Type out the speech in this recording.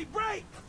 Somebody break!